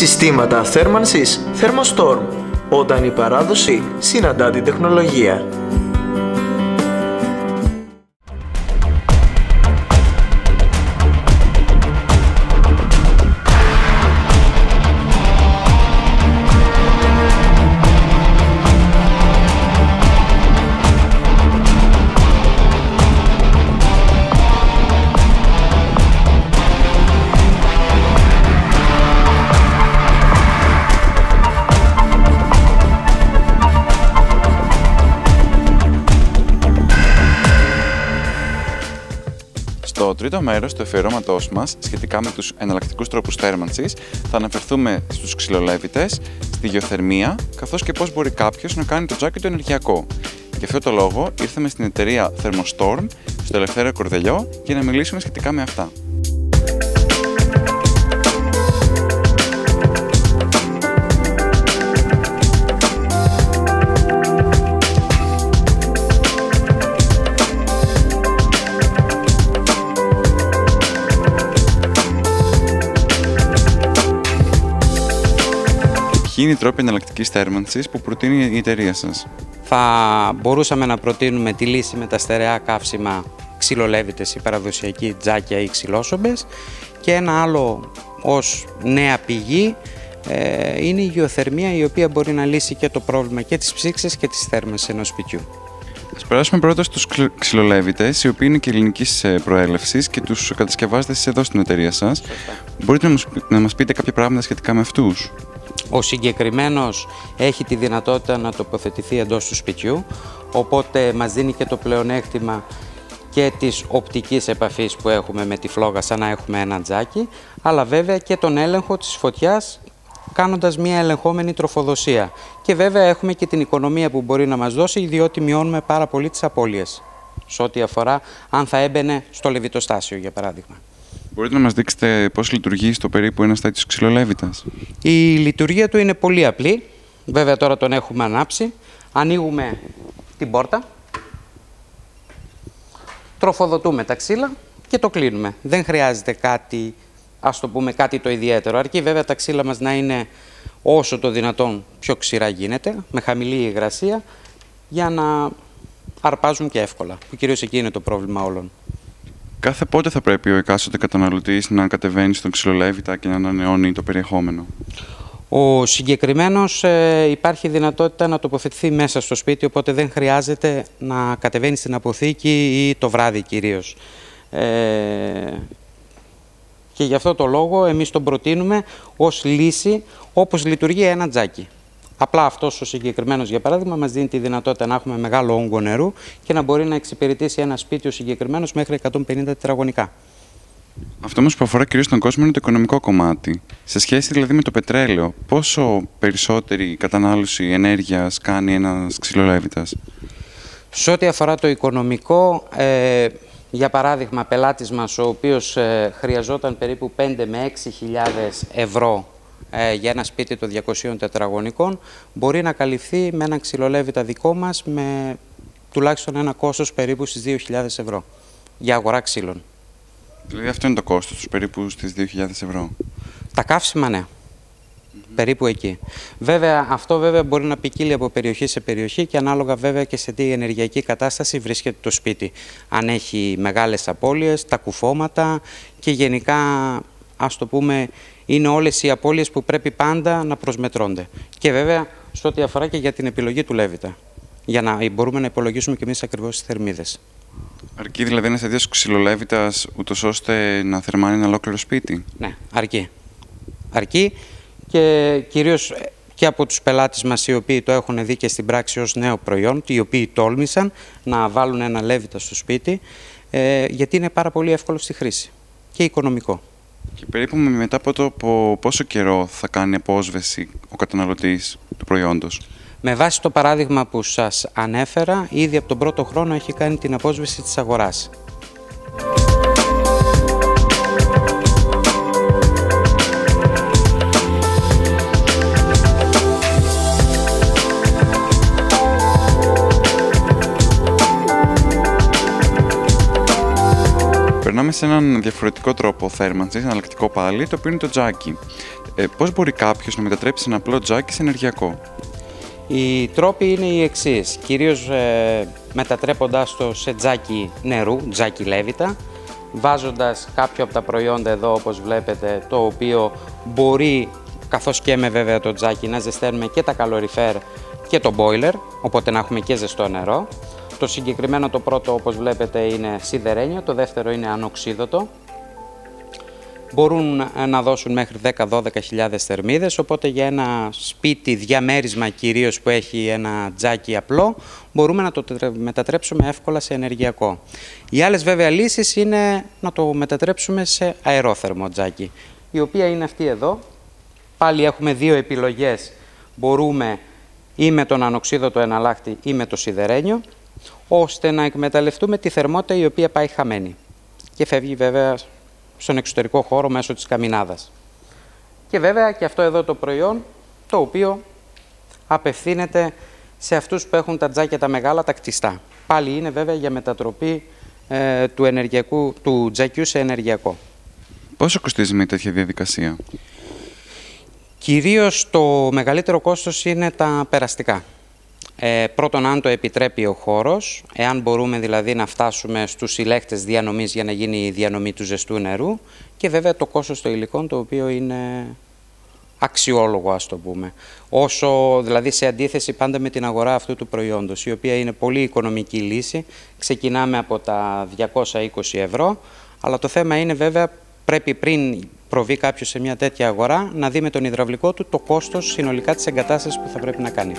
Συστήματα θέρμανσης Thermostorm, όταν η παράδοση συναντά την τεχνολογία. Στο τρίτο μέρος του αφιερώματός μας, σχετικά με τους εναλλακτικούς τρόπους θέρμανσης, θα αναφερθούμε στους ξυλολέβητες, στη γεωθερμία, καθώς και πώς μπορεί κάποιος να κάνει το τζάκι του ενεργειακό. Γι' αυτό το λόγο ήρθαμε στην εταιρεία Thermostorm, στο Ελευθέριο Κορδελιό, για να μιλήσουμε σχετικά με αυτά. Είναι οι τρόποι εναλλακτικής θέρμανσης που προτείνει η εταιρεία σας? Θα μπορούσαμε να προτείνουμε τη λύση με τα στερεά καύσιμα ξυλολέβητες ή παραδοσιακή τζάκια ή ξυλόσομπες, και ένα άλλο ως νέα πηγή είναι η γεωθερμία, η οποία μπορεί να λύσει και το πρόβλημα και της ψήξης και της θέρμανσης ενός σπιτιού. Ας περάσουμε πρώτα στους ξυλολέβητες, οι οποίοι είναι και ελληνικής προέλευσης και τους κατασκευάζετε εσείς εδώ στην εταιρεία σας. Μπορείτε να μας πείτε κάποια πράγματα σχετικά με αυτούς? Ο συγκεκριμένος έχει τη δυνατότητα να τοποθετηθεί εντός του σπιτιού, οπότε μας δίνει και το πλεονέκτημα και της οπτικής επαφής που έχουμε με τη φλόγα, σαν να έχουμε ένα τζάκι, αλλά βέβαια και τον έλεγχο της φωτιάς, κάνοντας μια ελεγχόμενη τροφοδοσία. Και βέβαια έχουμε και την οικονομία που μπορεί να μας δώσει, διότι μειώνουμε πάρα πολύ τις απώλειες, σε ό,τι αφορά αν θα έμπαινε στο λεβιτοστάσιο, για παράδειγμα. Μπορείτε να μας δείξετε πώς λειτουργεί στο περίπου ένας τέτοιος ξυλολέβητας? Η λειτουργία του είναι πολύ απλή. Βέβαια τώρα τον έχουμε ανάψει. Ανοίγουμε την πόρτα, τροφοδοτούμε τα ξύλα και το κλείνουμε. Δεν χρειάζεται κάτι, ας το πούμε, κάτι το ιδιαίτερο. Αρκεί βέβαια τα ξύλα μας να είναι όσο το δυνατόν πιο ξηρά γίνεται, με χαμηλή υγρασία, για να αρπάζουν και εύκολα, που κυρίως εκεί είναι το πρόβλημα όλων. Κάθε πότε θα πρέπει ο εκάστοτε καταναλωτής να κατεβαίνει στον ξυλολέβητα και να ανανεώνει το περιεχόμενο? Ο συγκεκριμένος υπάρχει δυνατότητα να τοποθετηθεί μέσα στο σπίτι, οπότε δεν χρειάζεται να κατεβαίνει στην αποθήκη ή το βράδυ κυρίως. Και γι' αυτό το λόγο εμείς τον προτείνουμε ως λύση όπως λειτουργεί ένα τζάκι. Απλά αυτός ο συγκεκριμένος, για παράδειγμα, μας δίνει τη δυνατότητα να έχουμε μεγάλο όγκο νερού και να μπορεί να εξυπηρετήσει ένα σπίτι ο συγκεκριμένος μέχρι 150 τετραγωνικά. Αυτό όμως που αφορά κυρίως τον κόσμο είναι το οικονομικό κομμάτι. Σε σχέση δηλαδή με το πετρέλαιο, πόσο περισσότερη κατανάλωση ενέργειας κάνει ένας ξυλολέβητας? Σε ό,τι αφορά το οικονομικό, για παράδειγμα, πελάτης μας, ο οποίος χρειαζόταν περίπου 5 με 6.000 ευρώ για ένα σπίτι των 200 τετραγωνικών, μπορεί να καλυφθεί με ένα ξυλολέβητα δικό μας με τουλάχιστον ένα κόστος περίπου στις 2.000 ευρώ για αγορά ξύλων. Δηλαδή αυτό είναι το κόστος τους, περίπου στις 2.000 ευρώ. Τα καύσιμα, ναι. Περίπου εκεί. Βέβαια, αυτό βέβαια μπορεί να ποικίλει από περιοχή σε περιοχή και ανάλογα βέβαια και σε τι ενεργειακή κατάσταση βρίσκεται το σπίτι. Αν έχει μεγάλες απώλειες, τα κουφώματα και γενικά, ας το πούμε, είναι όλες οι απώλειες που πρέπει πάντα να προσμετρώνται. Και βέβαια, σε ό,τι αφορά και για την επιλογή του λέβητα, για να μπορούμε να υπολογίσουμε και εμείς ακριβώς τις θερμίδες. Αρκεί δηλαδή ένας τέτοιος ξυλολέβητας, ούτως ώστε να θερμάνει ένα ολόκληρο σπίτι? Ναι, αρκεί. Αρκεί, και κυρίως και από τους πελάτες μας, οι οποίοι το έχουν δει και στην πράξη ως νέο προϊόν, οι οποίοι τόλμησαν να βάλουν ένα λέβητα στο σπίτι, γιατί είναι πάρα πολύ εύκολο στη χρήση και οικονομικό. Και περίπου μετά από πόσο καιρό θα κάνει απόσβεση ο καταναλωτής του προϊόντος? Με βάση το παράδειγμα που σας ανέφερα, ήδη από τον πρώτο χρόνο έχει κάνει την απόσβεση της αγοράς. σε έναν διαφορετικό τρόπο θέρμανσης, εναλλακτικό πάλι, το οποίο είναι το τζάκι. Πώς μπορεί κάποιος να μετατρέψει ένα απλό τζάκι σε ενεργειακό? Οι τρόποι είναι οι εξής, κυρίως μετατρέποντας το σε τζάκι νερού, τζάκι λέβητα, βάζοντας κάποιο από τα προϊόντα εδώ όπως βλέπετε, το οποίο μπορεί, καθώς και με βέβαια το τζάκι, να ζεσταίνουμε και τα καλωριφέρ και το boiler, οπότε να έχουμε και ζεστό νερό. Το συγκεκριμένο το πρώτο όπως βλέπετε είναι σιδερένιο, το δεύτερο είναι ανοξίδωτο. Μπορούν να δώσουν μέχρι 10-12.000 θερμίδες, οπότε για ένα σπίτι διαμέρισμα κυρίως που έχει ένα τζάκι απλό, μπορούμε να το μετατρέψουμε εύκολα σε ενεργειακό. Οι άλλες βέβαια λύσεις είναι να το μετατρέψουμε σε αερόθερμο τζάκι, η οποία είναι αυτή εδώ. Πάλι έχουμε δύο επιλογές, μπορούμε ή με τον ανοξίδωτο εναλλάκτη ή με το σιδερένιο, ώστε να εκμεταλλευτούμε τη θερμότητα η οποία πάει χαμένη και φεύγει βέβαια στον εξωτερικό χώρο μέσω της καμινάδας. Και βέβαια και αυτό εδώ το προϊόν, το οποίο απευθύνεται σε αυτούς που έχουν τα τζάκια τα μεγάλα, τα κτιστά. Πάλι είναι βέβαια για μετατροπή του τζακιού σε ενεργειακό. Πόσο κοστίζει μια τέτοια διαδικασία? Κυρίως το μεγαλύτερο κόστος είναι τα περαστικά. Πρώτον, αν το επιτρέπει ο χώρος, εάν μπορούμε δηλαδή να φτάσουμε στους συλλέκτες διανομής για να γίνει η διανομή του ζεστού νερού, και βέβαια το κόστος των υλικών, το οποίο είναι αξιόλογο, ας το πούμε. Όσο δηλαδή σε αντίθεση πάντα με την αγορά αυτού του προϊόντος, η οποία είναι πολύ οικονομική λύση, ξεκινάμε από τα 220 ευρώ, αλλά το θέμα είναι βέβαια πρέπει πριν προβεί κάποιος σε μια τέτοια αγορά να δει με τον υδραυλικό του το κόστος συνολικά της εγκατάστασης που θα πρέπει να κάνει.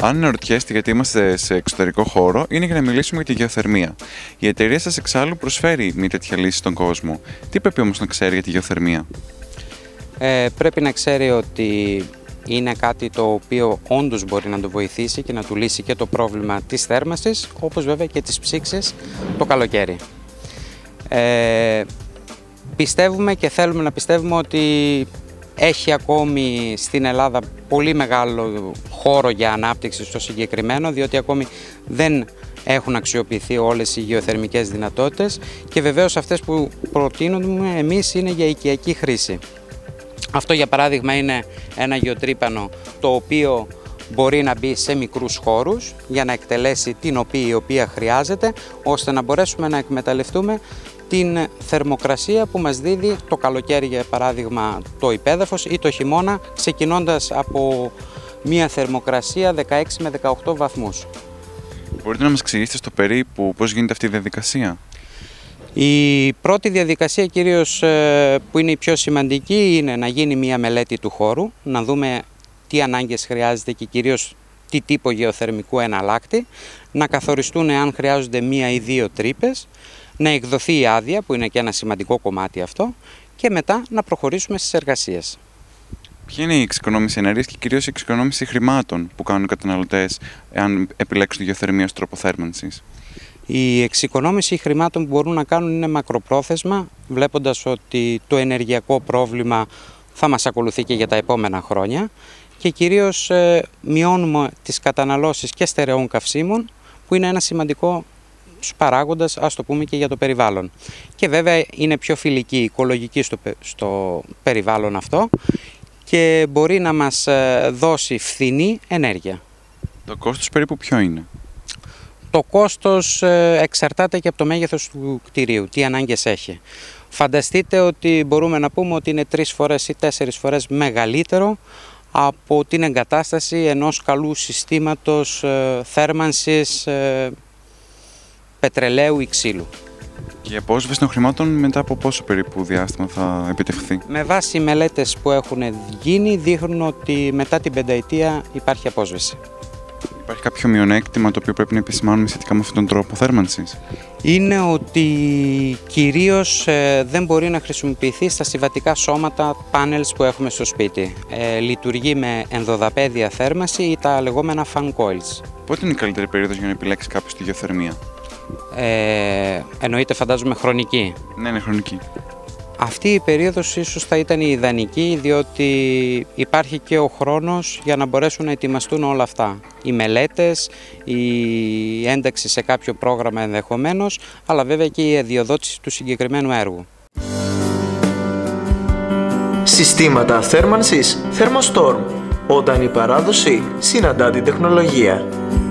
Αν αναρωτιέστε γιατί είμαστε σε εξωτερικό χώρο, είναι για να μιλήσουμε για τη γεωθερμία. Η εταιρεία σας εξάλλου προσφέρει μια τέτοια λύση στον κόσμο. Τι πρέπει όμως να ξέρει για τη γεωθερμία? Πρέπει να ξέρει ότι είναι κάτι το οποίο όντως μπορεί να το βοηθήσει και να του λύσει και το πρόβλημα της θέρμανσης, όπως βέβαια και της ψήξης το καλοκαίρι. Πιστεύουμε και θέλουμε να πιστεύουμε ότι έχει ακόμη στην Ελλάδα πολύ μεγάλο χώρο για ανάπτυξη στο συγκεκριμένο, διότι ακόμη δεν έχουν αξιοποιηθεί όλες οι γεωθερμικές δυνατότητες και βεβαίως αυτές που προτείνουμε εμείς είναι για οικιακή χρήση. Αυτό για παράδειγμα είναι ένα γεωτρύπανο το οποίο μπορεί να μπει σε μικρούς χώρους για να εκτελέσει την οποία χρειάζεται, ώστε να μπορέσουμε να εκμεταλλευτούμε την θερμοκρασία που μας δίδει το καλοκαίρι, για παράδειγμα, το υπέδαφος ή το χειμώνα, ξεκινώντας από μια θερμοκρασία 16 με 18 βαθμούς. Μπορείτε να μας εξηγήσετε στο περίπου πώς γίνεται αυτή η διαδικασία? Η πρώτη διαδικασία κυρίως που είναι η πιο σημαντική είναι να γίνει μια μελέτη του χώρου, να δούμε τι ανάγκες χρειάζεται και κυρίως τι τύπο γεωθερμικού εναλλάκτη, να καθοριστούν αν χρειάζονται μία ή δύο τρύπες, να εκδοθεί η άδεια, που είναι και ένα σημαντικό κομμάτι αυτό, και μετά να προχωρήσουμε στις εργασίες. Ποια είναι η εξοικονόμηση ενέργειας και κυρίως η εξοικονόμηση χρημάτων που κάνουν οι καταναλωτές εάν επιλέξουν τη γεωθερμία ως τρόπο θέρμανσης? Η εξοικονόμηση χρημάτων που μπορούν να κάνουν είναι μακροπρόθεσμα, βλέποντας ότι το ενεργειακό πρόβλημα θα μας ακολουθεί και για τα επόμενα χρόνια, και κυρίως μειώνουμε τις καταναλώσεις και στερεών καυσίμων, που είναι ένα σημαντικό παράγοντας, ας το πούμε, και για το περιβάλλον. Και βέβαια είναι πιο φιλική, οικολογική στο περιβάλλον αυτό και μπορεί να μας δώσει φθηνή ενέργεια. Το κόστος περίπου ποιο είναι? Το κόστος εξαρτάται και από το μέγεθος του κτηρίου, τι ανάγκες έχει. Φανταστείτε ότι μπορούμε να πούμε ότι είναι 3 φορές ή 4 φορές μεγαλύτερο από την εγκατάσταση ενός καλού συστήματος θέρμανσης πετρελαίου ή ξύλου. Και η απόσβεση των χρημάτων μετά από πόσο περίπου διάστημα θα επιτευχθεί? Με βάση μελέτες που έχουν γίνει δείχνουν ότι μετά την πενταετία υπάρχει απόσβεση. Υπάρχει κάποιο μειονέκτημα το οποίο πρέπει να επισημάνουμε σχετικά με αυτόν τον τρόπο θέρμανσης? Είναι ότι κυρίως δεν μπορεί να χρησιμοποιηθεί στα συμβατικά σώματα πάνελς που έχουμε στο σπίτι. Λειτουργεί με ενδοδαπέδια θέρμανση ή τα λεγόμενα fan coils. Πότε είναι η καλύτερη περίοδος για να επιλέξει κάποιος τη γεωθερμία? Εννοείται φαντάζομαι χρονική. Ναι, είναι χρονική. Αυτή η περίοδος ίσως θα ήταν η ιδανική, διότι υπάρχει και ο χρόνος για να μπορέσουν να ετοιμαστούν όλα αυτά. Οι μελέτες, η ένταξη σε κάποιο πρόγραμμα ενδεχομένως, αλλά βέβαια και η αδειοδότηση του συγκεκριμένου έργου. Συστήματα θέρμανσης Thermostorm. Όταν η παράδοση συναντά την τεχνολογία.